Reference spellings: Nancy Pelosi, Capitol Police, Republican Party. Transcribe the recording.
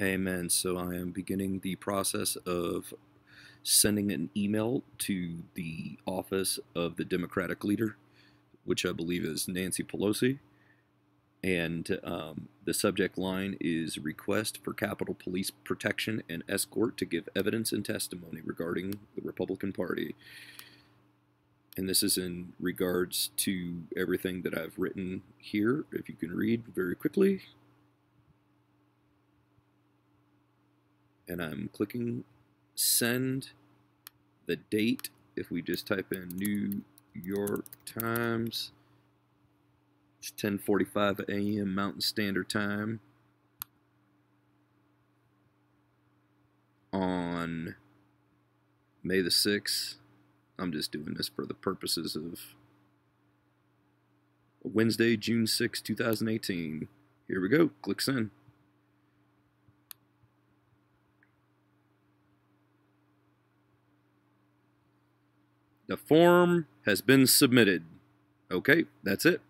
Amen. So I am beginning the process of sending an email to the office of the Democratic leader, which I believe is Nancy Pelosi. And the subject line is request for Capitol Police protection and escort to give evidence and testimony regarding the Republican Party. And this is in regards to everything that I've written here, if you can read very quickly. And I'm clicking send. The date, if we just type in New York Times, it's 10:45 a.m. Mountain Standard Time on May the 6th. I'm just doing this for the purposes of Wednesday, June 6, 2018. Here we go. Click send. The form has been submitted. Okay, that's it.